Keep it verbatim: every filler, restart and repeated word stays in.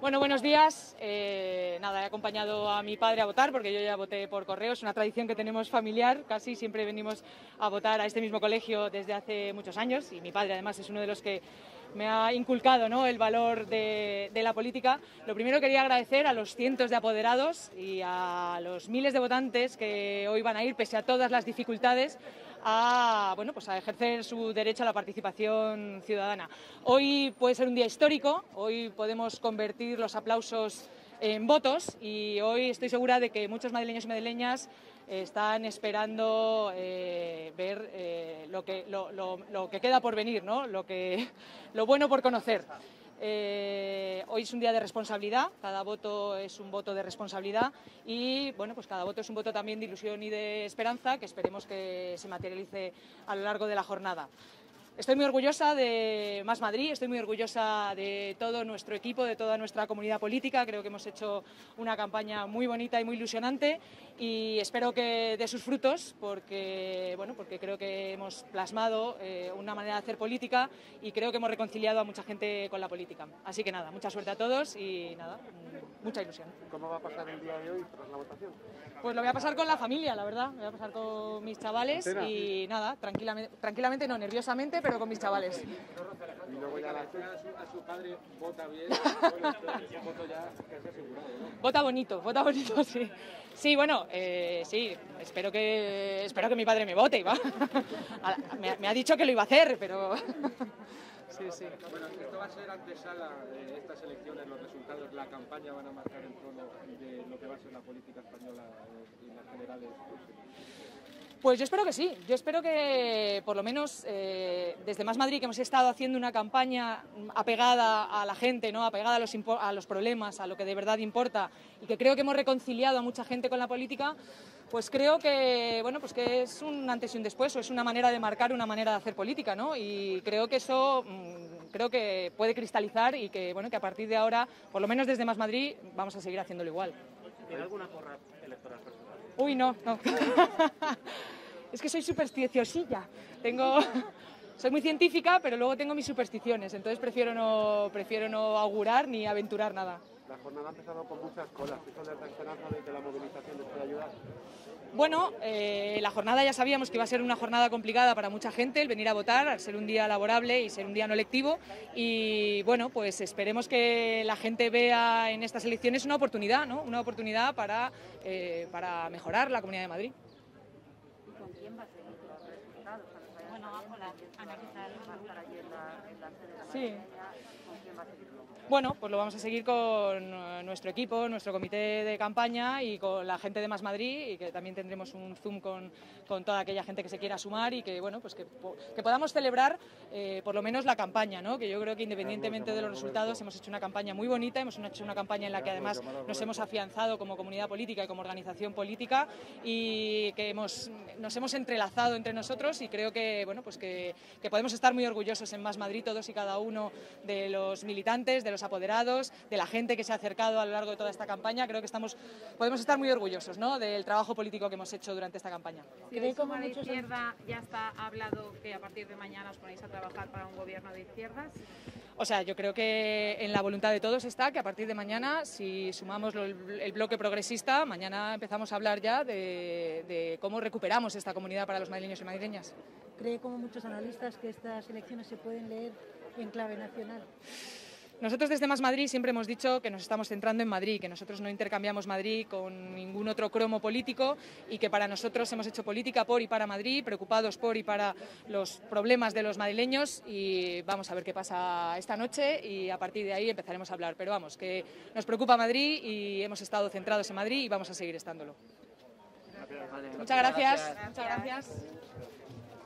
Bueno, buenos días. Eh, nada, he acompañado a mi padre a votar porque yo ya voté por correo. Es una tradición que tenemos familiar, casi siempre venimos a votar a este mismo colegio desde hace muchos años y mi padre además es uno de los que me ha inculcado, ¿no?, el valor de, de la política. Lo primero quería agradecer a los cientos de apoderados y a los miles de votantes que hoy van a ir, pese a todas las dificultades, a, bueno, pues a ejercer su derecho a la participación ciudadana. Hoy puede ser un día histórico, hoy podemos convertir los aplausos en votos y hoy estoy segura de que muchos madrileños y madrileñas están esperando eh, ver eh, lo, que, lo, lo, lo que queda por venir, ¿no?, lo, que, lo bueno por conocer. Eh, hoy es un día de responsabilidad, cada voto es un voto de responsabilidad y bueno, pues cada voto es un voto también de ilusión y de esperanza que esperemos que se materialice a lo largo de la jornada. Estoy muy orgullosa de Más Madrid, estoy muy orgullosa de todo nuestro equipo, de toda nuestra comunidad política. Creo que hemos hecho una campaña muy bonita y muy ilusionante y espero que dé sus frutos porque, bueno, porque creo que hemos plasmado eh, una manera de hacer política y creo que hemos reconciliado a mucha gente con la política. Así que nada, mucha suerte a todos y nada, mucha ilusión. ¿Cómo va a pasar el día de hoy tras la votación? Pues lo voy a pasar con la familia, la verdad. Lo voy a pasar con mis chavales y nada, tranquilamente, tranquilamente no, nerviosamente, pero con mis chavales. Y luego ya a su padre vota bien, vota bonito, vota bonito, sí. Sí, bueno, eh, sí, espero que espero que mi padre me vote, ¿va? Me, me ha dicho que lo iba a hacer, pero... Sí, sí. Bueno, esto va a ser antesala de estas elecciones, los resultados, la campaña van a marcar el tono de lo que va a ser la política española en las generales. Pues yo espero que sí, yo espero que por lo menos eh, desde Más Madrid, que hemos estado haciendo una campaña apegada a la gente, ¿no?, apegada a los, a los problemas, a lo que de verdad importa y que creo que hemos reconciliado a mucha gente con la política, pues creo que, bueno, pues que es un antes y un después, o es una manera de marcar, una manera de hacer política, ¿no? Y creo que eso creo que puede cristalizar y que, bueno, que a partir de ahora, por lo menos desde Más Madrid, vamos a seguir haciéndolo igual. ¿Tiene alguna porra electoral personal? Uy, no, no. Es que soy supersticiosilla. Tengo... Soy muy científica, pero luego tengo mis supersticiones, entonces prefiero no, prefiero no augurar ni aventurar nada. La jornada ha empezado con muchas colas. ¿Eso les da esperanza de que la movilización les pueda ayudar? Bueno, eh, la jornada ya sabíamos que iba a ser una jornada complicada para mucha gente, el venir a votar, al ser un día laborable y ser un día no lectivo. Y bueno, pues esperemos que la gente vea en estas elecciones una oportunidad, ¿no? Una oportunidad para, eh, para mejorar la Comunidad de Madrid. ¿Y con quién va a seguir los resultados? Bueno, vamos a analizar la sede de la... ¿Con quién va a seguirlo? Bueno, pues lo vamos a seguir con nuestro equipo, nuestro comité de campaña y con la gente de Más Madrid, y que también tendremos un Zoom con, con toda aquella gente que se quiera sumar y que, bueno, pues que, que podamos celebrar eh, por lo menos la campaña, ¿no? Que yo creo que independientemente de los resultados hemos hecho una campaña muy bonita, hemos hecho una campaña en la que además nos hemos afianzado como comunidad política y como organización política y que hemos, nos hemos entrelazado entre nosotros y creo que, bueno, pues que, que podemos estar muy orgullosos en Más Madrid todos y cada uno de los militantes, de los apoderados, de la gente que se ha acercado a lo largo de toda esta campaña. Creo que estamos, podemos estar muy orgullosos, ¿no?, del trabajo político que hemos hecho durante esta campaña. Si veis como de izquierda ya está hablado que a partir de mañana os ponéis a trabajar para un gobierno de izquierdas. O sea, yo creo que en la voluntad de todos está que a partir de mañana, si sumamos el bloque progresista, mañana empezamos a hablar ya de, de cómo recuperamos esta comunidad para los madrileños y madrileñas. ¿Cree, como muchos analistas, que estas elecciones se pueden leer en clave nacional? Nosotros desde Más Madrid siempre hemos dicho que nos estamos centrando en Madrid, que nosotros no intercambiamos Madrid con ningún otro cromo político y que para nosotros hemos hecho política por y para Madrid, preocupados por y para los problemas de los madrileños, y vamos a ver qué pasa esta noche y a partir de ahí empezaremos a hablar. Pero vamos, que nos preocupa Madrid y hemos estado centrados en Madrid y vamos a seguir estándolo. Gracias. Muchas gracias. Gracias. Muchas gracias.